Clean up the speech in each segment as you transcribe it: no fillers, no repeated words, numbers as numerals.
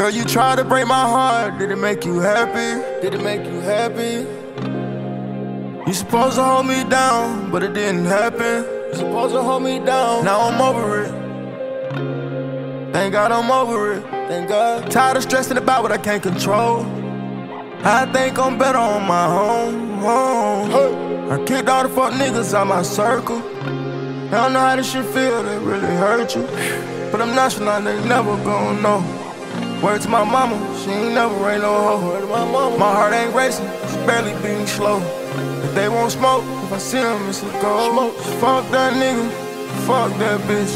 Girl, you tried to break my heart. Did it make you happy? Did it make you happy? You supposed to hold me down, but it didn't happen. You supposed to hold me down. Now I'm over it. Thank God I'm over it. Thank God. Tired of stressing about what I can't control. I think I'm better on my own. Hey. I kicked all the fuck niggas out my circle. I don't know how this shit feel, that really hurt you. But I'm not sure now, they never gon' know. Word to my mama, she ain't never ain't no hoe. My heart ain't racing, it's barely being slow. If they won't smoke, if I see them, it's a gold. Fuck that nigga, fuck that bitch.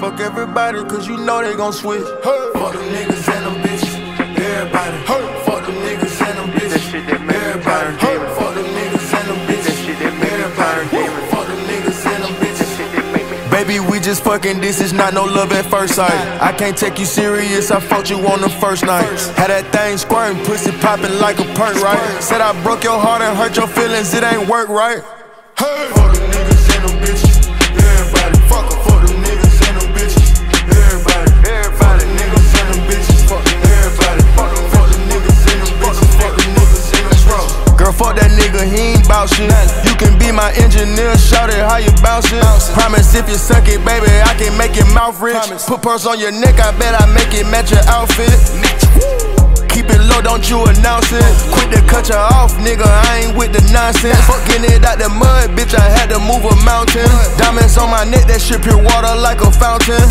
Fuck everybody, cause you know they gon' switch. Hey. Fuck them niggas and them bitches, everybody. Hey. Fuck them niggas and them bitches, everybody. Hey. Fuck them niggas and them bitches, everybody. Baby, we just fucking, this is not no love at first sight. I can't take you serious, I fought you on the first night. Had that thing squirting, pussy popping like a perk, right? Said I broke your heart and hurt your feelings, it ain't work, right? Hey! Fuck them niggas and them bitches, everybody. Fuck em, fuck them niggas and them bitches, everybody. Fuck them niggas and them bitches, fuck everybody. Fuck them, fuck them niggas and them bitches, fuck them niggas in the truck. Girl, fuck that nigga, he ain't bout shit. You can be my engineer, shout it, how you bouncing? Promise if you suck it, baby, I can make your mouth rich. Put pearls on your neck, I bet I make it match your outfit. Keep it low, don't you announce it. Quick to cut you off, nigga, I ain't with the nonsense. Fucking it out the mud, bitch, I had to move a mountain. Diamonds on my neck, that shit pure water like a fountain.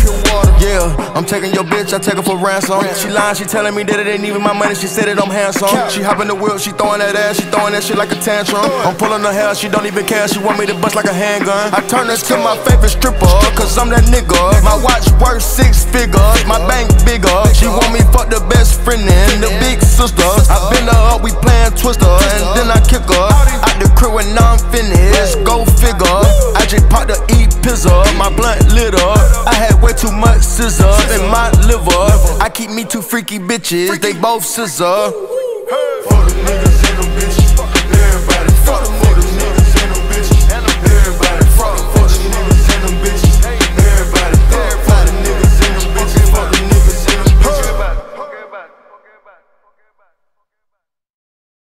Yeah, I'm taking your bitch, I take her for ransom. She lying, she telling me that it ain't even my money, she said it, I'm handsome. She hopping the wheel, she throwing that ass, she throwing that shit like a tantrum. I'm pulling her hair, she don't even care, she want me to bust like a handgun. I turn her to my favorite stripper, cause I'm that nigga. My watch worth 6 figures, my bank bigger. She want me fuck the best friend and the big sister. I bend her up, we playing Twister, and then I kick her out the crib when I'm finished, go figure. I just popped the eat pizza, my blunt lit up. I had way too much scissor in my liver. I keep me two freaky bitches, they both scissor.